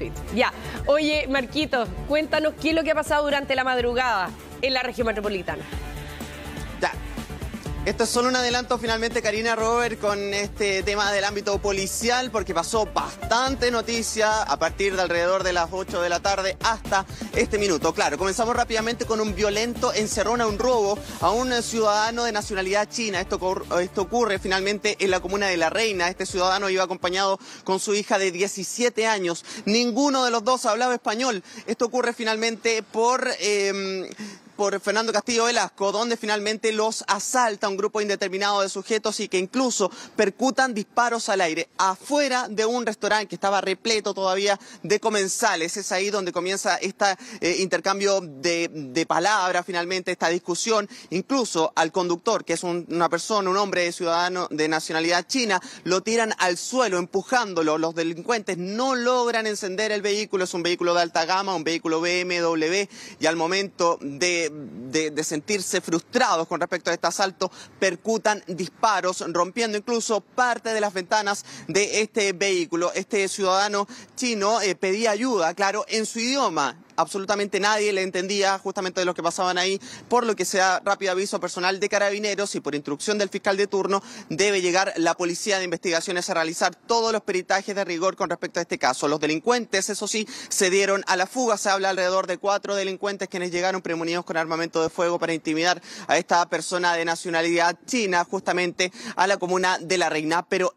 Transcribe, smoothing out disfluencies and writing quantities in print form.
tweets. Ya. Oye, Marquitos, cuéntanos qué es lo que ha pasado durante la madrugada en la región metropolitana. Ya. Esto es solo un adelanto finalmente, Karina Robert, con este tema del ámbito policial, porque pasó bastante noticia a partir de alrededor de las 8 de la tarde hasta este minuto. Claro, comenzamos rápidamente con un violento encerrón a un robo a un ciudadano de nacionalidad china. Esto ocurre finalmente en la comuna de La Reina. Este ciudadano iba acompañado con su hija de 17 años. Ninguno de los dos hablaba español. Esto ocurre finalmente por Fernando Castillo Velasco, donde finalmente los asalta un grupo indeterminado de sujetos y que incluso percutan disparos al aire afuera de un restaurante que estaba repleto todavía de comensales. Es ahí donde comienza este intercambio de palabras, finalmente esta discusión. Incluso al conductor, que es una persona, un hombre ciudadano de nacionalidad china, lo tiran al suelo empujándolo. Los delincuentes no logran encender el vehículo. Es un vehículo de alta gama, un vehículo BMW, y al momento de sentirse frustrados con respecto a este asalto, percutan disparos, rompiendo incluso parte de las ventanas de este vehículo. Este ciudadano chino pedía ayuda, claro, en su idioma. Absolutamente nadie le entendía justamente de los que pasaban ahí, por lo que se da rápido aviso a personal de Carabineros y por instrucción del fiscal de turno debe llegar la Policía de Investigaciones a realizar todos los peritajes de rigor con respecto a este caso. Los delincuentes, eso sí, se dieron a la fuga. Se habla alrededor de 4 delincuentes quienes llegaron premunidos con armamento de fuego para intimidar a esta persona de nacionalidad china justamente a la comuna de La Reina, pero